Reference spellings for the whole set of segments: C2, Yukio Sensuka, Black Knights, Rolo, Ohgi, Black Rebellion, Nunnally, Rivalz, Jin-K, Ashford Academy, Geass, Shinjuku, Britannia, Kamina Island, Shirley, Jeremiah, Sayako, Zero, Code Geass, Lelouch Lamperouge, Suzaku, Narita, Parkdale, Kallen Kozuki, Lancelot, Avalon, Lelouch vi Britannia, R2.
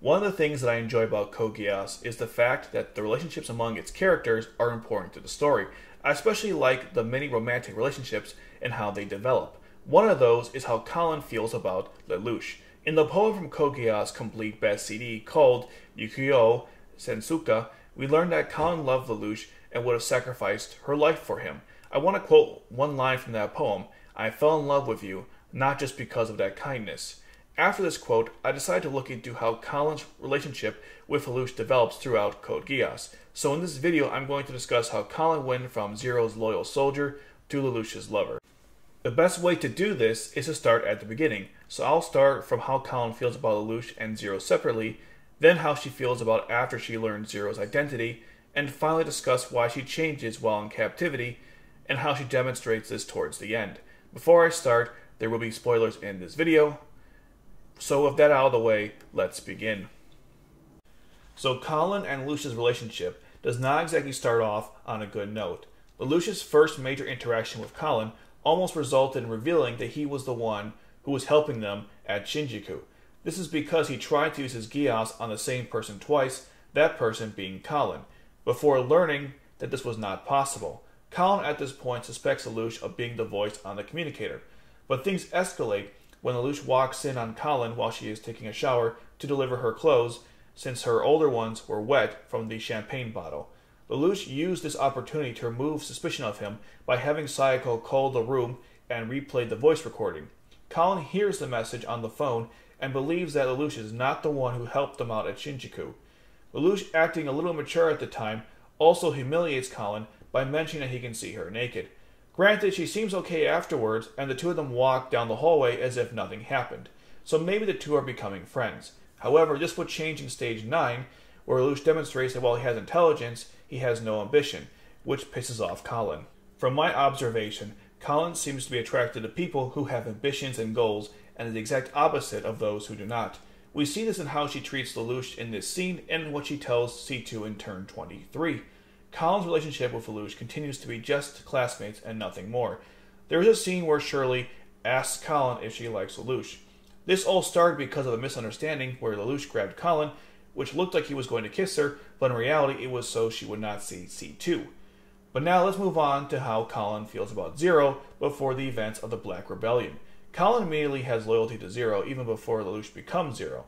One of the things that I enjoy about Code Geass is the fact that the relationships among its characters are important to the story. I especially like the many romantic relationships and how they develop. One of those is how Kallen feels about Lelouch. In the poem from Code Geass' complete best CD called Yukio Sensuka, we learn that Kallen loved Lelouch and would have sacrificed her life for him. I want to quote one line from that poem: "I fell in love with you, not just because of that kindness." After this quote, I decided to look into how Kallen's relationship with Lelouch develops throughout Code Geass. So in this video, I'm going to discuss how Kallen went from Zero's loyal soldier to Lelouch's lover. The best way to do this is to start at the beginning, so I'll start from how Kallen feels about Lelouch and Zero separately, then how she feels about after she learned Zero's identity, and finally discuss why she changes while in captivity, and how she demonstrates this towards the end. Before I start, there will be spoilers in this video. So with that out of the way, let's begin. So Kallen and Lelouch's relationship does not exactly start off on a good note. Lelouch's first major interaction with Kallen almost resulted in revealing that he was the one who was helping them at Shinjuku. This is because he tried to use his Geass on the same person twice, that person being Kallen, before learning that this was not possible. Kallen at this point suspects Lelouch of being the voice on the communicator, but things escalate when Lelouch walks in on Kallen while she is taking a shower to deliver her clothes, since her older ones were wet from the champagne bottle. Lelouch used this opportunity to remove suspicion of him by having Sayako call the room and replay the voice recording. Kallen hears the message on the phone and believes that Lelouch is not the one who helped them out at Shinjuku. Lelouch, acting a little immature at the time, also humiliates Kallen by mentioning that he can see her naked. Granted, she seems okay afterwards, and the two of them walk down the hallway as if nothing happened, so maybe the two are becoming friends. However, this would change in Stage 9, where Lelouch demonstrates that while he has intelligence, he has no ambition, which pisses off Kallen. From my observation, Kallen seems to be attracted to people who have ambitions and goals, and is the exact opposite of those who do not. We see this in how she treats Lelouch in this scene, and what she tells C2 in turn 23. Kallen's relationship with Lelouch continues to be just classmates and nothing more. There is a scene where Shirley asks Kallen if she likes Lelouch. This all started because of a misunderstanding where Lelouch grabbed Kallen, which looked like he was going to kiss her, but in reality it was so she would not see C2. But now let's move on to how Kallen feels about Zero before the events of the Black Rebellion. Kallen immediately has loyalty to Zero even before Lelouch becomes Zero.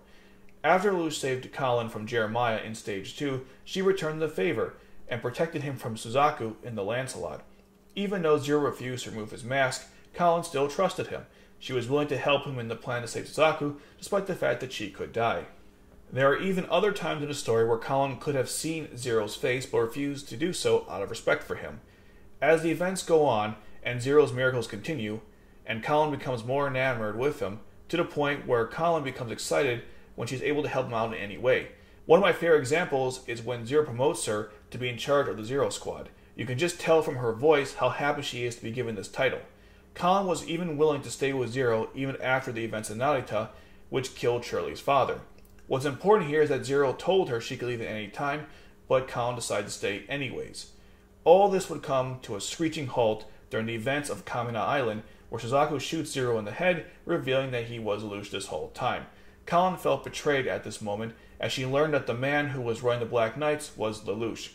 After Lelouch saved Kallen from Jeremiah in Stage 2, she returned the favor and protected him from Suzaku in the Lancelot. Even though Zero refused to remove his mask, Kallen still trusted him. She was willing to help him in the plan to save Suzaku, despite the fact that she could die. There are even other times in the story where Kallen could have seen Zero's face but refused to do so out of respect for him. As the events go on, and Zero's miracles continue, and Kallen becomes more enamored with him, to the point where Kallen becomes excited when she's able to help him out in any way. One of my favorite examples is when Zero promotes her to be in charge of the Zero Squad. You can just tell from her voice how happy she is to be given this title. Kallen was even willing to stay with Zero even after the events in Narita, which killed Shirley's father. What's important here is that Zero told her she could leave at any time, but Kallen decided to stay anyways. All this would come to a screeching halt during the events of Kamina Island, where Suzaku shoots Zero in the head, revealing that he was Lelouch this whole time. Kallen felt betrayed at this moment, as she learned that the man who was running the Black Knights was Lelouch.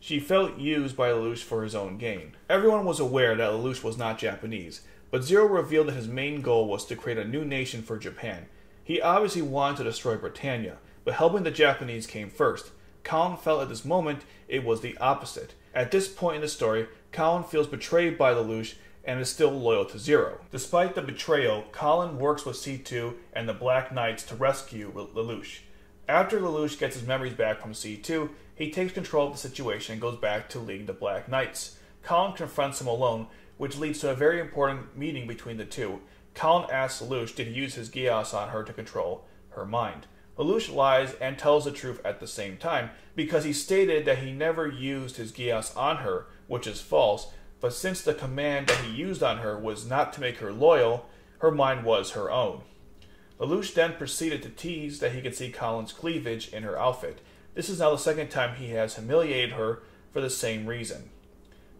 She felt used by Lelouch for his own gain. Everyone was aware that Lelouch was not Japanese, but Zero revealed that his main goal was to create a new nation for Japan. He obviously wanted to destroy Britannia, but helping the Japanese came first. Kallen felt at this moment it was the opposite. At this point in the story, Kallen feels betrayed by Lelouch and is still loyal to Zero. Despite the betrayal, Kallen works with C2 and the Black Knights to rescue Lelouch. After Lelouch gets his memories back from C2, he takes control of the situation and goes back to leading the Black Knights. Kallen confronts him alone, which leads to a very important meeting between the two. Kallen asks Lelouch did he use his Geass on her to control her mind. Lelouch lies and tells the truth at the same time, because he stated that he never used his Geass on her, which is false, but since the command that he used on her was not to make her loyal, her mind was her own. Lelouch then proceeded to tease that he could see Kallen's cleavage in her outfit. This is now the second time he has humiliated her for the same reason.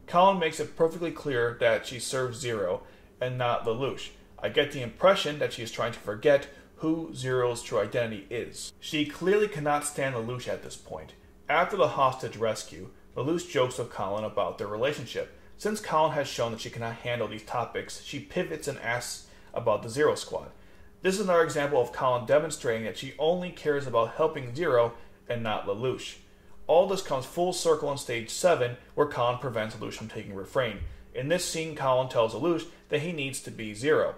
Kallen makes it perfectly clear that she serves Zero and not Lelouch. I get the impression that she is trying to forget who Zero's true identity is. She clearly cannot stand Lelouch at this point. After the hostage rescue, Lelouch jokes with Kallen about their relationship. Since Kallen has shown that she cannot handle these topics, she pivots and asks about the Zero Squad. This is another example of Kallen demonstrating that she only cares about helping Zero and not Lelouch. All this comes full circle in Stage 7, where Kallen prevents Lelouch from taking Refrain. In this scene, Kallen tells Lelouch that he needs to be Zero.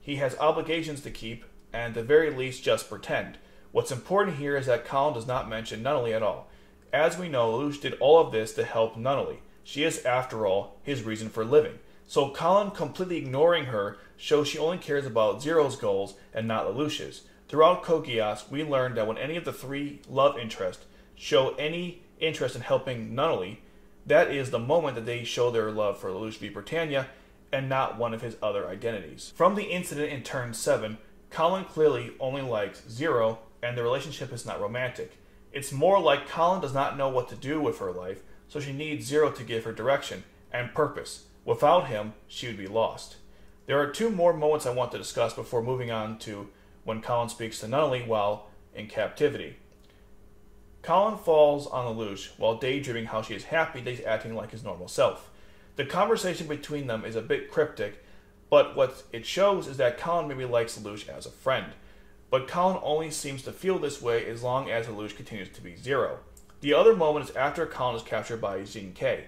He has obligations to keep, and at the very least just pretend. What's important here is that Kallen does not mention Nunnally at all. As we know, Lelouch did all of this to help Nunnally. She is, after all, his reason for living. So Kallen completely ignoring her shows she only cares about Zero's goals and not Lelouch's. Throughout Code Geass, we learned that when any of the three love interests show any interest in helping Nunnally, that is the moment that they show their love for Lelouch v Britannia and not one of his other identities. From the incident in Turn 7, Kallen clearly only likes Zero and the relationship is not romantic. It's more like Kallen does not know what to do with her life, so she needs Zero to give her direction and purpose. Without him, she would be lost. There are two more moments I want to discuss before moving on to when Kallen speaks to Nunnally while in captivity. Kallen falls on Lelouch while daydreaming how she is happy that he's acting like his normal self. The conversation between them is a bit cryptic, but what it shows is that Kallen maybe likes Lelouch as a friend. But Kallen only seems to feel this way as long as Lelouch continues to be Zero. The other moment is after Kallen is captured by Jin-K.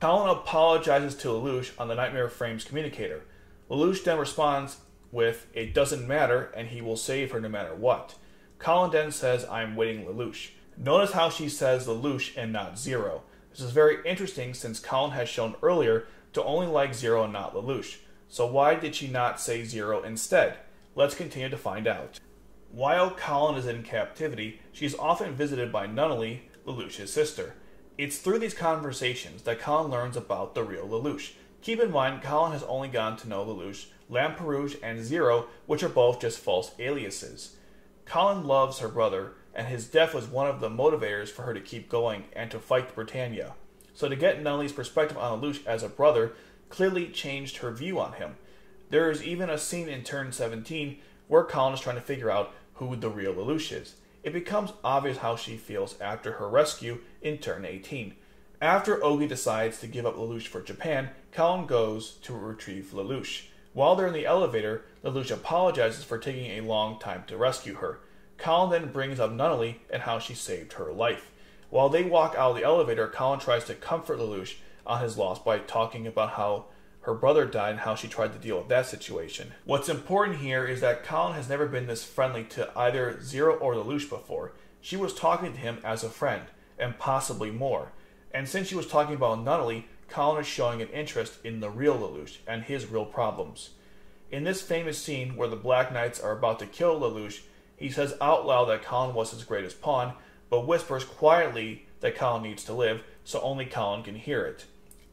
Kallen apologizes to Lelouch on the Nightmare Frames communicator. Lelouch then responds with, "It doesn't matter," and he will save her no matter what. Kallen then says, "I'm waiting, Lelouch." Notice how she says Lelouch and not Zero. This is very interesting since Kallen has shown earlier to only like Zero and not Lelouch. So why did she not say Zero instead? Let's continue to find out. While Kallen is in captivity, she is often visited by Nunnally, Lelouch's sister. It's through these conversations that Kallen learns about the real Lelouch. Keep in mind, Kallen has only gotten to know Lelouch, Lamperouge, and Zero, which are both just false aliases. Kallen loves her brother, and his death was one of the motivators for her to keep going and to fight Britannia. So to get Nunnally's perspective on Lelouch as a brother clearly changed her view on him. There is even a scene in Turn 17 where Kallen is trying to figure out who the real Lelouch is. It becomes obvious how she feels after her rescue in Turn 18. After Ohgi decides to give up Lelouch for Japan, Kallen goes to retrieve Lelouch. While they're in the elevator, Lelouch apologizes for taking a long time to rescue her. Kallen then brings up Nunnally and how she saved her life. While they walk out of the elevator, Kallen tries to comfort Lelouch on his loss by talking about how her brother died and how she tried to deal with that situation. What's important here is that Kallen has never been this friendly to either Zero or Lelouch before. She was talking to him as a friend, and possibly more. And since she was talking about Nunnally, Kallen is showing an interest in the real Lelouch and his real problems. In this famous scene where the Black Knights are about to kill Lelouch, he says out loud that Kallen was his greatest pawn, but whispers quietly that Kallen needs to live, so only Kallen can hear it.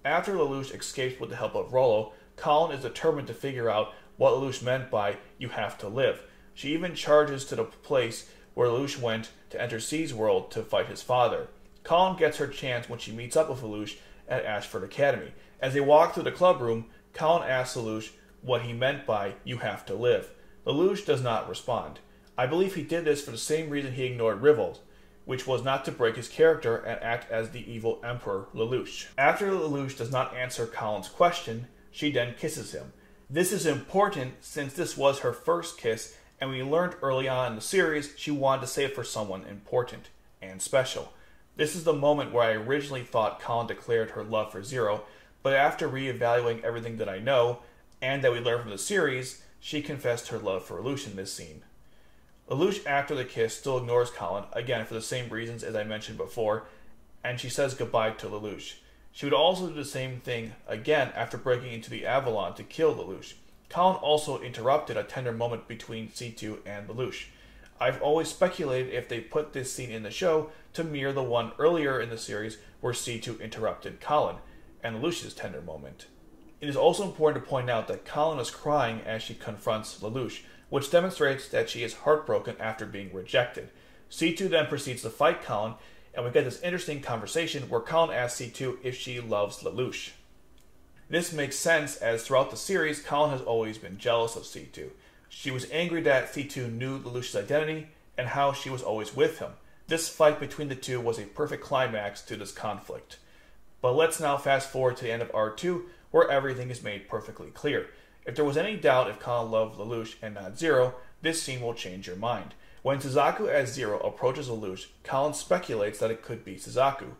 After Lelouch escapes with the help of Rolo, Kallen is determined to figure out what Lelouch meant by "you have to live." She even charges to the place where Lelouch went to enter C's world to fight his father. Kallen gets her chance when she meets up with Lelouch at Ashford Academy. As they walk through the clubroom, Kallen asks Lelouch what he meant by "you have to live." Lelouch does not respond. I believe he did this for the same reason he ignored Rivalz, which was not to break his character and act as the evil Emperor Lelouch. After Lelouch does not answer Kallen's question, she then kisses him. This is important since this was her first kiss, and we learned early on in the series she wanted to save for someone important and special. This is the moment where I originally thought Kallen declared her love for Zero, but after reevaluating everything that I know and that we learned from the series, she confessed her love for Lelouch in this scene. Lelouch, after the kiss, still ignores Kallen, again for the same reasons as I mentioned before, and she says goodbye to Lelouch. She would also do the same thing again after breaking into the Avalon to kill Lelouch. Kallen also interrupted a tender moment between C2 and Lelouch. I've always speculated if they put this scene in the show to mirror the one earlier in the series where C2 interrupted Kallen, and Lelouch's tender moment. It is also important to point out that Kallen is crying as she confronts Lelouch, which demonstrates that she is heartbroken after being rejected. C2 then proceeds to fight Kallen, and we get this interesting conversation where Kallen asks C2 if she loves Lelouch. This makes sense as throughout the series, Kallen has always been jealous of C2. She was angry that C2 knew Lelouch's identity and how she was always with him. This fight between the two was a perfect climax to this conflict. But let's now fast forward to the end of R2, where everything is made perfectly clear. If there was any doubt if Kallen loved Lelouch and not Zero, this scene will change your mind. When Suzaku as Zero approaches Lelouch, Kallen speculates that it could be Suzaku.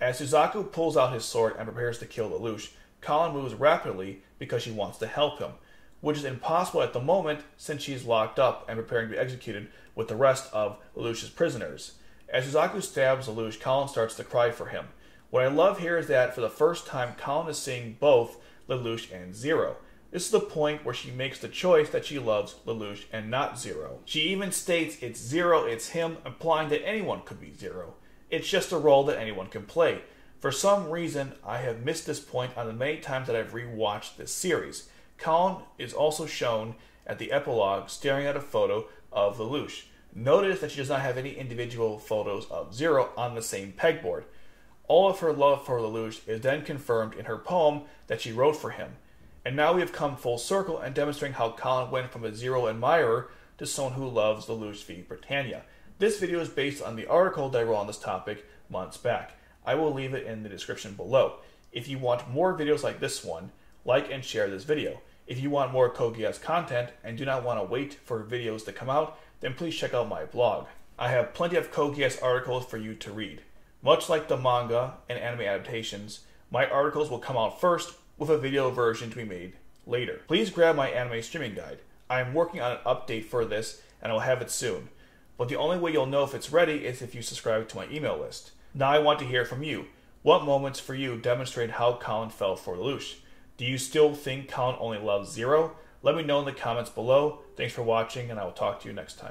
As Suzaku pulls out his sword and prepares to kill Lelouch, Kallen moves rapidly because she wants to help him, which is impossible at the moment since she is locked up and preparing to be executed with the rest of Lelouch's prisoners. As Suzaku stabs Lelouch, Kallen starts to cry for him. What I love here is that for the first time, Kallen is seeing both Lelouch and Zero. This is the point where she makes the choice that she loves Lelouch and not Zero. She even states it's Zero, it's him, implying that anyone could be Zero. It's just a role that anyone can play. For some reason, I have missed this point on the many times that I've rewatched this series. Kallen is also shown at the epilogue staring at a photo of Lelouch. Notice that she does not have any individual photos of Zero on the same pegboard. All of her love for Lelouch is then confirmed in her poem that she wrote for him. And now we have come full circle and demonstrating how Kallen went from a Zero admirer to someone who loves Lelouch v Britannia. This video is based on the article that I wrote on this topic months back. I will leave it in the description below. If you want more videos like this one, like and share this video. If you want more Code Geass content and do not want to wait for videos to come out, then please check out my blog. I have plenty of Code Geass articles for you to read. Much like the manga and anime adaptations, my articles will come out first with a video version to be made later. Please grab my anime streaming guide. I am working on an update for this and I will have it soon. But the only way you'll know if it's ready is if you subscribe to my email list. Now I want to hear from you. What moments for you demonstrate how Kallen fell for Lelouch? Do you still think Kallen only loves Zero? Let me know in the comments below. Thanks for watching and I will talk to you next time.